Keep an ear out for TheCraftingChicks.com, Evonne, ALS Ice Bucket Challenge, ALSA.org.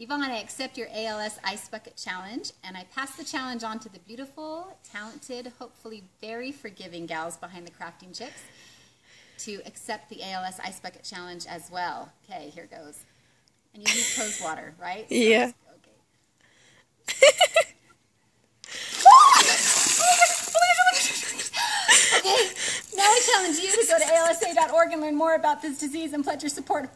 Yvonne, I accept your ALS Ice Bucket Challenge, and I pass the challenge on to the beautiful, talented, hopefully very forgiving gals behind the Crafting Chicks to accept the ALS Ice Bucket Challenge as well. Okay, here goes. And you use rose water, right? Yeah. Okay. Okay, now I challenge you to go to ALSA.org and learn more about this disease and pledge your support.